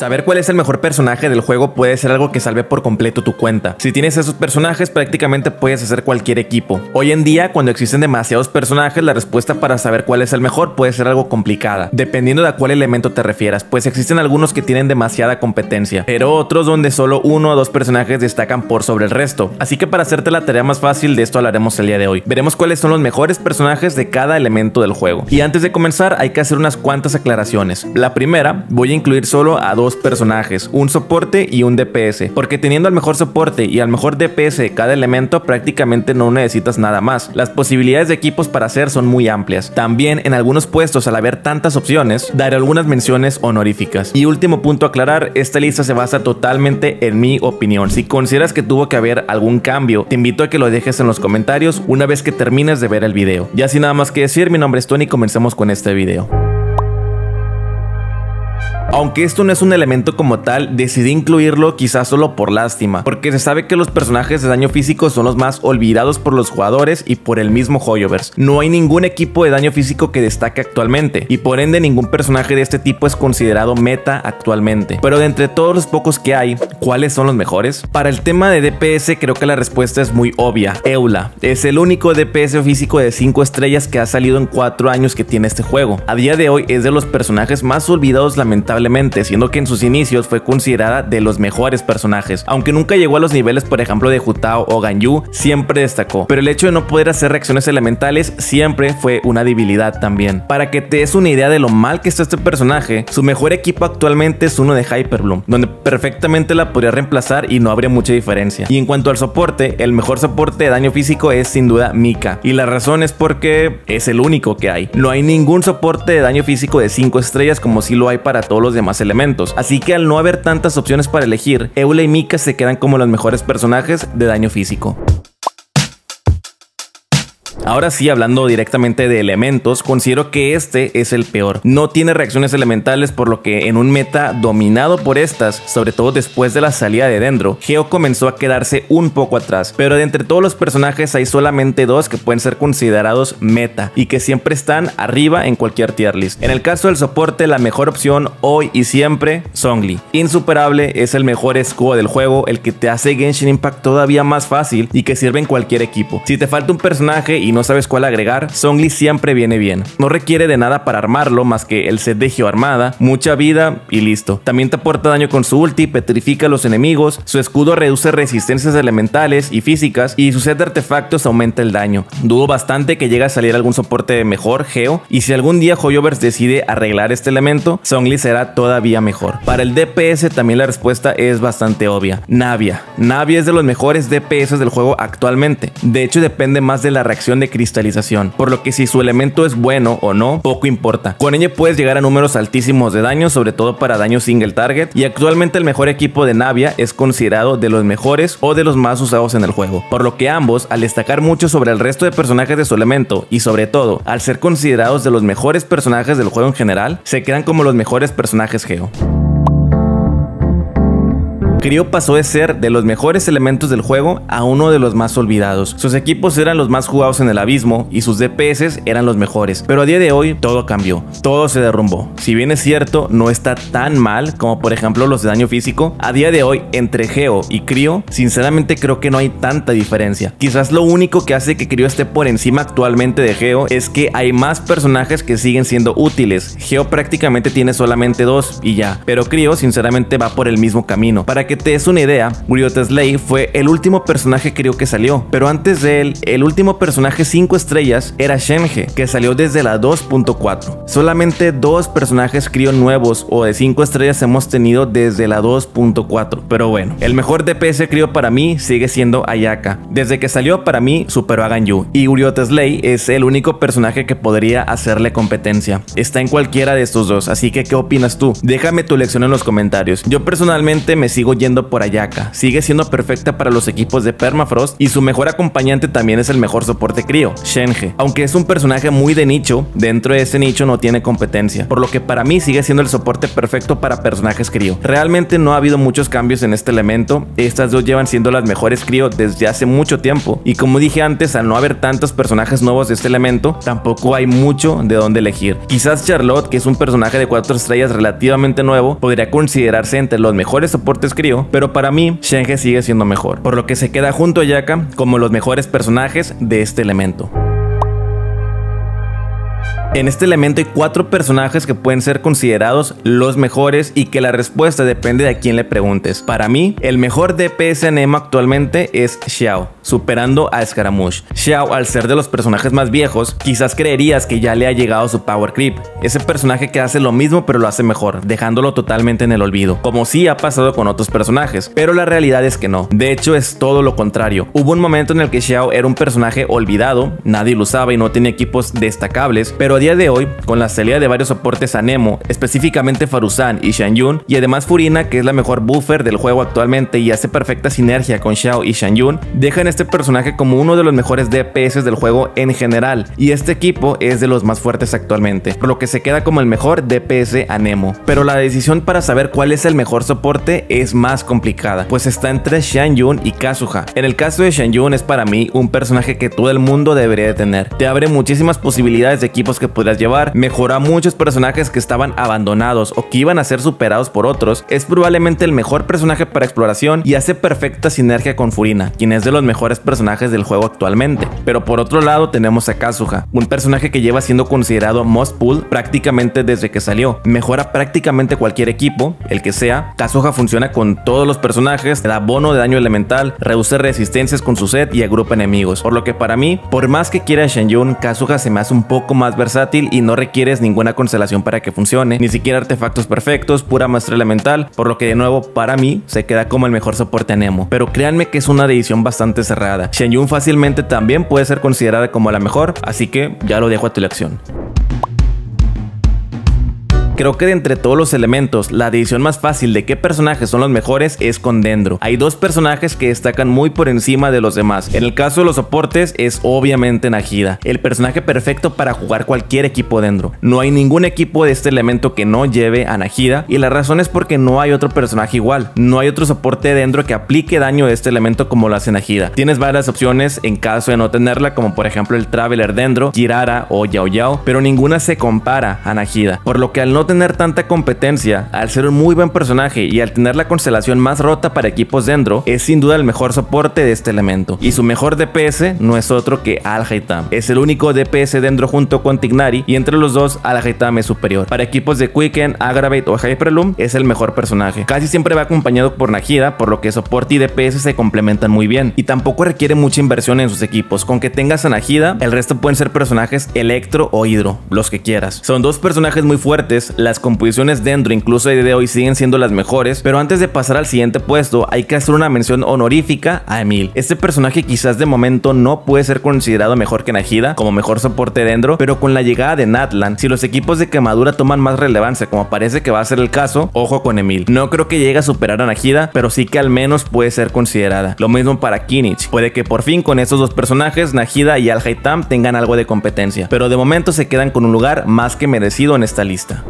Saber cuál es el mejor personaje del juego puede ser algo que salve por completo tu cuenta. Si tienes esos personajes, prácticamente puedes hacer cualquier equipo. Hoy en día, cuando existen demasiados personajes, la respuesta para saber cuál es el mejor puede ser algo complicada, dependiendo de a cuál elemento te refieras, pues existen algunos que tienen demasiada competencia, pero otros donde solo uno o dos personajes destacan por sobre el resto. Así que para hacerte la tarea más fácil, de esto hablaremos el día de hoy. Veremos cuáles son los mejores personajes de cada elemento del juego. Y antes de comenzar, hay que hacer unas cuantas aclaraciones. La primera, voy a incluir solo a dos personajes, un soporte y un DPS, porque teniendo al mejor soporte y al mejor DPS de cada elemento, prácticamente no necesitas nada más. Las posibilidades de equipos para hacer son muy amplias. También en algunos puestos, al haber tantas opciones, daré algunas menciones honoríficas. Y último punto a aclarar, esta lista se basa totalmente en mi opinión. Si consideras que tuvo que haber algún cambio, te invito a que lo dejes en los comentarios una vez que termines de ver el video. Ya sin nada más que decir, mi nombre es Tony y comencemos con este video. Aunque esto no es un elemento como tal, decidí incluirlo quizás solo por lástima, porque se sabe que los personajes de daño físico son los más olvidados por los jugadores y por el mismo Hoyoverse. No hay ningún equipo de daño físico que destaque actualmente, y por ende ningún personaje de este tipo es considerado meta actualmente. Pero de entre todos los pocos que hay, ¿cuáles son los mejores? Para el tema de DPS creo que la respuesta es muy obvia. Eula es el único DPS físico de 5 estrellas que ha salido en 4 años que tiene este juego. A día de hoy es de los personajes más olvidados lamentablemente, siendo que en sus inicios fue considerada de los mejores personajes. Aunque nunca llegó a los niveles, por ejemplo, de Hutao o Ganyu, siempre destacó. Pero el hecho de no poder hacer reacciones elementales siempre fue una debilidad también. Para que te des una idea de lo mal que está este personaje, su mejor equipo actualmente es uno de Hyperbloom, donde perfectamente la podría reemplazar y no habría mucha diferencia. Y en cuanto al soporte, el mejor soporte de daño físico es sin duda Mika. Y la razón es porque es el único que hay. No hay ningún soporte de daño físico de 5 estrellas como si lo hay para todos los demás elementos, así que al no haber tantas opciones para elegir, Eula y Mika se quedan como los mejores personajes de daño físico. Ahora sí, hablando directamente de elementos, considero que este es el peor. No tiene reacciones elementales, por lo que en un meta dominado por estas, sobre todo después de la salida de Dendro, Geo comenzó a quedarse un poco atrás. Pero de entre todos los personajes hay solamente dos que pueden ser considerados meta y que siempre están arriba en cualquier tier list. En el caso del soporte, la mejor opción hoy y siempre, Zhongli. Insuperable, es el mejor escudo del juego, el que te hace Genshin Impact todavía más fácil y que sirve en cualquier equipo. Si te falta un personaje y no sabes cuál agregar, Zhongli siempre viene bien. No requiere de nada para armarlo más que el set de Geo armada, mucha vida y listo. También te aporta daño con su ulti, petrifica a los enemigos, su escudo reduce resistencias elementales y físicas y su set de artefactos aumenta el daño. Dudo bastante que llegue a salir algún soporte mejor, Geo, y si algún día Hoyoverse decide arreglar este elemento, Zhongli será todavía mejor. Para el DPS también la respuesta es bastante obvia. Navia. Navia es de los mejores DPS del juego actualmente. De hecho, depende más de la reacción de cristalización, por lo que si su elemento es bueno o no, poco importa. Con ella puedes llegar a números altísimos de daño, sobre todo para daño single target, y actualmente el mejor equipo de Navia es considerado de los mejores o de los más usados en el juego, por lo que ambos, al destacar mucho sobre el resto de personajes de su elemento y sobre todo al ser considerados de los mejores personajes del juego en general, se quedan como los mejores personajes Geo. Cryo pasó de ser de los mejores elementos del juego a uno de los más olvidados. Sus equipos eran los más jugados en el abismo y sus DPS eran los mejores, pero a día de hoy todo cambió, todo se derrumbó. Si bien es cierto, no está tan mal como por ejemplo los de daño físico, a día de hoy entre Geo y Cryo, sinceramente creo que no hay tanta diferencia. Quizás lo único que hace que Cryo esté por encima actualmente de Geo es que hay más personajes que siguen siendo útiles. Geo prácticamente tiene solamente dos y ya, pero Cryo sinceramente va por el mismo camino. Para que te des una idea, Wriothesley fue el último personaje creo que salió, pero antes de él, el último personaje 5 estrellas era Shenhe, que salió desde la 2.4. Solamente dos personajes creo nuevos o de 5 estrellas hemos tenido desde la 2.4, pero bueno, el mejor DPS creo para mí sigue siendo Ayaka. Desde que salió para mí superó a Ganyu, y Wriothesley es el único personaje que podría hacerle competencia. Está en cualquiera de estos dos, así que ¿qué opinas tú? Déjame tu elección en los comentarios. Yo personalmente me sigo yendo por Ayaka. Sigue siendo perfecta para los equipos de Permafrost y su mejor acompañante también es el mejor soporte crío, Shenhe. Aunque es un personaje muy de nicho, dentro de ese nicho no tiene competencia, por lo que para mí sigue siendo el soporte perfecto para personajes crío. Realmente no ha habido muchos cambios en este elemento, estas dos llevan siendo las mejores crío desde hace mucho tiempo y como dije antes, al no haber tantos personajes nuevos de este elemento, tampoco hay mucho de dónde elegir. Quizás Charlotte, que es un personaje de 4 estrellas relativamente nuevo, podría considerarse entre los mejores soportes crío, pero para mí Shenhe sigue siendo mejor, por lo que se queda junto a Ayaka como los mejores personajes de este elemento. En este elemento hay 4 personajes que pueden ser considerados los mejores y que la respuesta depende de a quién le preguntes. Para mí, el mejor DPS en EMA actualmente es Xiao, superando a Scaramouche. Xiao, al ser de los personajes más viejos, quizás creerías que ya le ha llegado su power creep, ese personaje que hace lo mismo pero lo hace mejor, dejándolo totalmente en el olvido, como sí ha pasado con otros personajes, pero la realidad es que no, de hecho es todo lo contrario. Hubo un momento en el que Xiao era un personaje olvidado, nadie lo usaba y no tenía equipos destacables, pero a día de hoy, con la salida de varios soportes a Nemo, específicamente Faruzan y Shangyun, y además Furina, que es la mejor buffer del juego actualmente y hace perfecta sinergia con Xiao y Shangyun, dejan este personaje como uno de los mejores DPS del juego en general, y este equipo es de los más fuertes actualmente, por lo que se queda como el mejor DPS a Nemo. Pero la decisión para saber cuál es el mejor soporte es más complicada, pues está entre Shangyun y Kazuha. En el caso de Shangyun es para mí un personaje que todo el mundo debería de tener, te abre muchísimas posibilidades de equipos que podrías llevar, mejoró a muchos personajes que estaban abandonados o que iban a ser superados por otros, es probablemente el mejor personaje para exploración y hace perfecta sinergia con Furina, quien es de los mejores personajes del juego actualmente. Pero por otro lado tenemos a Kazuha, un personaje que lleva siendo considerado must pull prácticamente desde que salió, mejora prácticamente cualquier equipo, el que sea. Kazuha funciona con todos los personajes, da bono de daño elemental, reduce resistencias con su set y agrupa enemigos, por lo que para mí, por más que quiera Shangyun, Kazuha se me hace un poco más versátil y no requieres ninguna constelación para que funcione, ni siquiera artefactos perfectos, pura maestría elemental, por lo que de nuevo para mí se queda como el mejor soporte a Nemo, pero créanme que es una decisión bastante cerrada. Shangyun fácilmente también puede ser considerada como la mejor, así que ya lo dejo a tu elección. Creo que de entre todos los elementos, la decisión más fácil de qué personajes son los mejores es con Dendro. Hay 2 personajes que destacan muy por encima de los demás. En el caso de los soportes es obviamente Nahida, el personaje perfecto para jugar cualquier equipo Dendro. No hay ningún equipo de este elemento que no lleve a Nahida y la razón es porque no hay otro personaje igual. No hay otro soporte Dendro que aplique daño de este elemento como lo hace Nahida. Tienes varias opciones en caso de no tenerla, como por ejemplo el Traveler Dendro, Jirara o Yao Yao, pero ninguna se compara a Nahida, por lo que al no tener tanta competencia, al ser un muy buen personaje y al tener la constelación más rota para equipos Dendro, es sin duda el mejor soporte de este elemento. Y su mejor DPS no es otro que Alhaitham, es el único DPS Dendro junto con Tignari y entre los dos Alhaitham es superior. Para equipos de Quicken, Aggravate o Hyperbloom es el mejor personaje. Casi siempre va acompañado por Nahida, por lo que soporte y DPS se complementan muy bien y tampoco requiere mucha inversión en sus equipos. Con que tengas a Nahida, el resto pueden ser personajes Electro o Hidro, los que quieras. Son 2 personajes muy fuertes. Las composiciones Dendro incluso de hoy siguen siendo las mejores, pero antes de pasar al siguiente puesto hay que hacer una mención honorífica a Emil. Este personaje quizás de momento no puede ser considerado mejor que Nahida como mejor soporte Dendro, pero con la llegada de Natlan, si los equipos de quemadura toman más relevancia como parece que va a ser el caso, ojo con Emil. No creo que llegue a superar a Nahida, pero sí que al menos puede ser considerada. Lo mismo para Kinich, puede que por fin con estos 2 personajes, Nahida y Alhaitham, tengan algo de competencia, pero de momento se quedan con un lugar más que merecido en esta lista.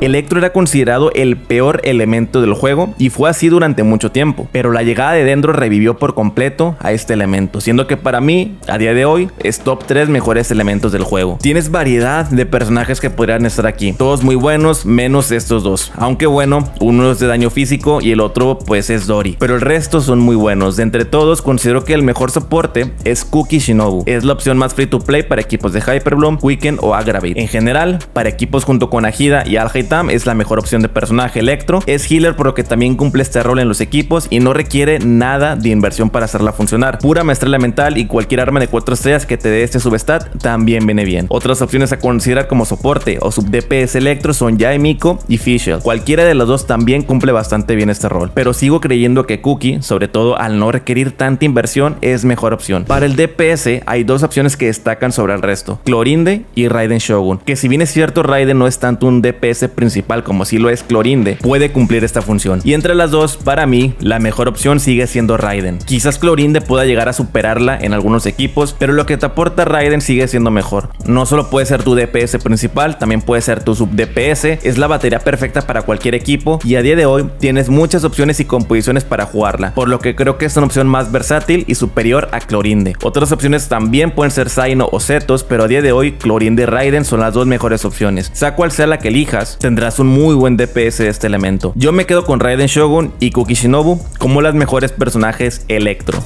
Electro era considerado el peor elemento del juego y fue así durante mucho tiempo, pero la llegada de Dendro revivió por completo a este elemento, siendo que para mí, a día de hoy, es top 3 mejores elementos del juego. Tienes variedad de personajes que podrían estar aquí, todos muy buenos, menos estos 2, aunque bueno, uno es de daño físico y el otro pues es Dory, pero el resto son muy buenos. De entre todos, considero que el mejor soporte es Kuki Shinobu, es la opción más free to play para equipos de Hyperbloom, Quicken o Aggravate. En general, para equipos junto con Nahida y Alhaitham es la mejor opción de personaje. Electro es healer, por lo que también cumple este rol en los equipos y no requiere nada de inversión para hacerla funcionar. Pura maestría elemental y cualquier arma de 4 estrellas que te dé este substat también viene bien. Otras opciones a considerar como soporte o sub DPS Electro son Yae Miko y Fischl. Cualquiera de las 2 también cumple bastante bien este rol, pero sigo creyendo que Kuki, sobre todo al no requerir tanta inversión, es mejor opción. Para el DPS hay 2 opciones que destacan sobre el resto, Clorinde y Raiden Shogun, que si bien es cierto Raiden no es tanto un DPS principal como sí lo es Clorinde, puede cumplir esta función. Y entre las dos, para mí, la mejor opción sigue siendo Raiden. Quizás Clorinde pueda llegar a superarla en algunos equipos, pero lo que te aporta Raiden sigue siendo mejor. No solo puede ser tu DPS principal, también puede ser tu sub DPS, es la batería perfecta para cualquier equipo y a día de hoy tienes muchas opciones y composiciones para jugarla, por lo que creo que es una opción más versátil y superior a Clorinde. Otras opciones también pueden ser Zaino o Zetos, pero a día de hoy Clorinde y Raiden son las dos mejores opciones. Sea cual sea la que elijas, tendrás un muy buen DPS de este elemento. Yo me quedo con Raiden Shogun y Kuki Shinobu como las mejores personajes electro.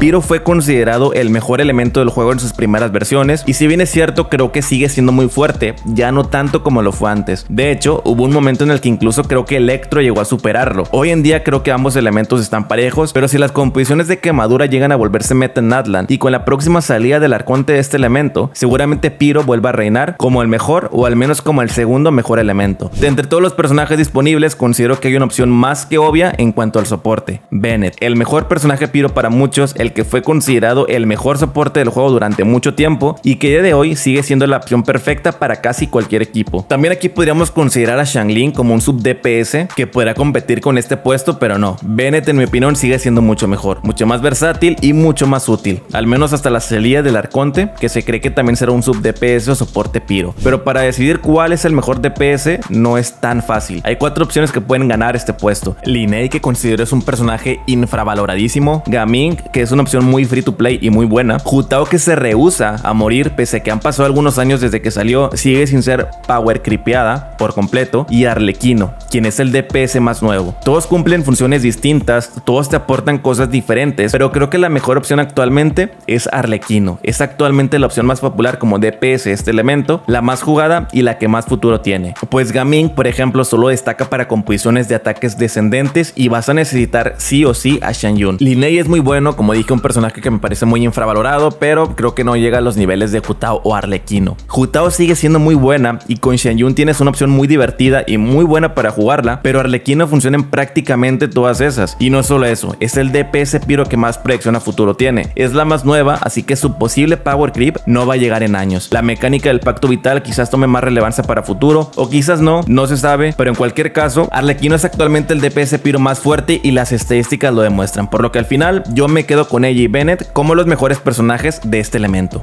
Piro fue considerado el mejor elemento del juego en sus primeras versiones y si bien es cierto creo que sigue siendo muy fuerte, ya no tanto como lo fue antes. De hecho, hubo un momento en el que incluso creo que Electro llegó a superarlo. Hoy en día creo que ambos elementos están parejos, pero si las composiciones de quemadura llegan a volverse meta en Natlan y con la próxima salida del arconte de este elemento, seguramente Piro vuelva a reinar como el mejor o al menos como el segundo mejor elemento. De entre todos los personajes disponibles, considero que hay una opción más que obvia en cuanto al soporte. Bennett, el mejor personaje Piro para muchos, el que fue considerado el mejor soporte del juego durante mucho tiempo y que a día de hoy sigue siendo la opción perfecta para casi cualquier equipo. También aquí podríamos considerar a Shanglin como un sub DPS que podrá competir con este puesto, pero no. Bennett en mi opinión sigue siendo mucho mejor, mucho más versátil y mucho más útil, al menos hasta la salida del Arconte, que se cree que también será un sub DPS o soporte Piro. Pero para decidir cuál es el mejor DPS no es tan fácil. Hay cuatro opciones que pueden ganar este puesto. Linnae, que considero es un personaje infravaloradísimo. Gaming, que es una opción muy free to play y muy buena. Hutao, que se rehúsa a morir pese a que han pasado algunos años desde que salió, sigue sin ser power creepeada por completo. Y Arlecchino, quien es el DPS más nuevo. Todos cumplen funciones distintas, todos te aportan cosas diferentes, pero creo que la mejor opción actualmente es Arlecchino. Es actualmente la opción más popular como DPS este elemento, la más jugada y la que más futuro tiene. Pues Gaming, por ejemplo, solo destaca para composiciones de ataques descendentes y vas a necesitar sí o sí a Shangyun. Linnae es muy bueno, como dije, un personaje que me parece muy infravalorado, pero creo que no llega a los niveles de Hutao o Arlecchino. Hutao sigue siendo muy buena y con Shangyun tienes una opción muy divertida y muy buena para jugarla, pero Arlecchino funciona en prácticamente todas esas. Y no solo eso, es el DPS Piro que más proyección a futuro tiene. Es la más nueva, así que su posible power creep no va a llegar en años. La mecánica del pacto vital quizás tome más relevancia para futuro, o quizás no, no se sabe, pero en cualquier caso, Arlecchino es actualmente el DPS Piro más fuerte y las estadísticas lo demuestran, por lo que al final yo me quedo con ella y Bennett como los mejores personajes de este elemento.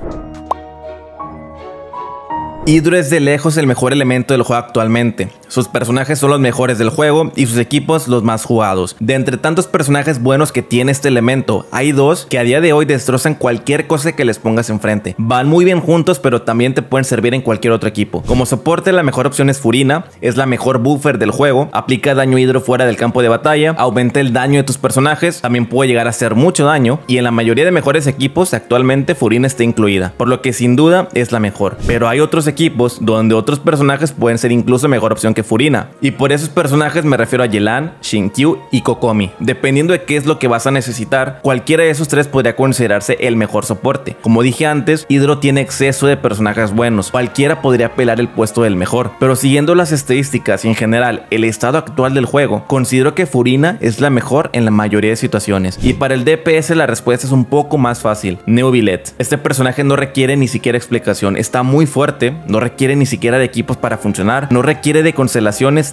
Hydro es de lejos el mejor elemento del juego actualmente. Sus personajes son los mejores del juego y sus equipos los más jugados. De entre tantos personajes buenos que tiene este elemento, hay dos que a día de hoy destrozan cualquier cosa que les pongas enfrente. Van muy bien juntos, pero también te pueden servir en cualquier otro equipo. Como soporte, la mejor opción es Furina, es la mejor buffer del juego, aplica daño hidro fuera del campo de batalla, aumenta el daño de tus personajes, también puede llegar a hacer mucho daño y en la mayoría de mejores equipos actualmente Furina está incluida, por lo que sin duda es la mejor. Pero hay otros equipos donde otros personajes pueden ser incluso mejor opción que Furina, y por esos personajes me refiero a Yelan, Shinkyu y Kokomi. Dependiendo de qué es lo que vas a necesitar, cualquiera de esos tres podría considerarse el mejor soporte. Como dije antes, Hydro tiene exceso de personajes buenos, cualquiera podría pelar el puesto del mejor, pero siguiendo las estadísticas y en general el estado actual del juego, considero que Furina es la mejor en la mayoría de situaciones. Y para el DPS la respuesta es un poco más fácil, Neuvillette. Este personaje no requiere ni siquiera explicación, está muy fuerte, no requiere ni siquiera de equipos para funcionar, no requiere de constelaciones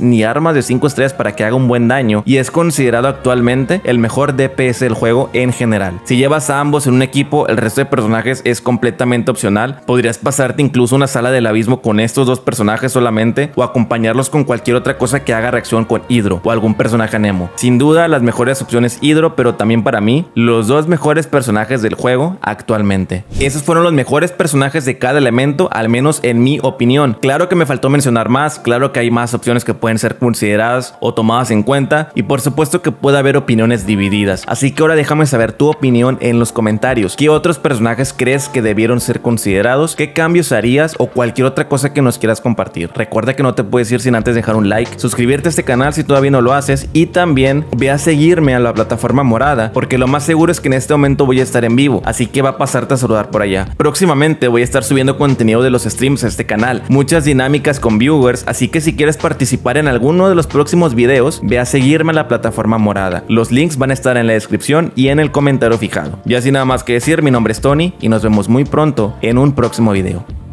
ni armas de 5 estrellas para que haga un buen daño y es considerado actualmente el mejor DPS del juego en general. Si llevas a ambos en un equipo, el resto de personajes es completamente opcional. Podrías pasarte incluso una sala del abismo con estos dos personajes solamente o acompañarlos con cualquier otra cosa que haga reacción con Hydro o algún personaje anemo. Sin duda las mejores opciones Hydro, pero también para mí los dos mejores personajes del juego actualmente. Esos fueron los mejores personajes de cada elemento, al menos en mi opinión. Claro que me faltó mencionar más, claro que hay más opciones que pueden ser consideradas o tomadas en cuenta y por supuesto que puede haber opiniones divididas, así que ahora déjame saber tu opinión en los comentarios. ¿Qué otros personajes crees que debieron ser considerados? ¿Qué cambios harías? O cualquier otra cosa que nos quieras compartir. Recuerda que no te puedes ir sin antes dejar un like, suscribirte a este canal si todavía no lo haces y también ve a seguirme a la plataforma morada, porque lo más seguro es que en este momento voy a estar en vivo, así que va a pasarte a saludar por allá. Próximamente voy a estar subiendo contenido de los streams a este canal, muchas dinámicas con viewers, así que si quieres participar en alguno de los próximos videos, ve a seguirme a la plataforma morada. Los links van a estar en la descripción y en el comentario fijado. Ya sin nada más que decir, mi nombre es Tony y nos vemos muy pronto en un próximo video.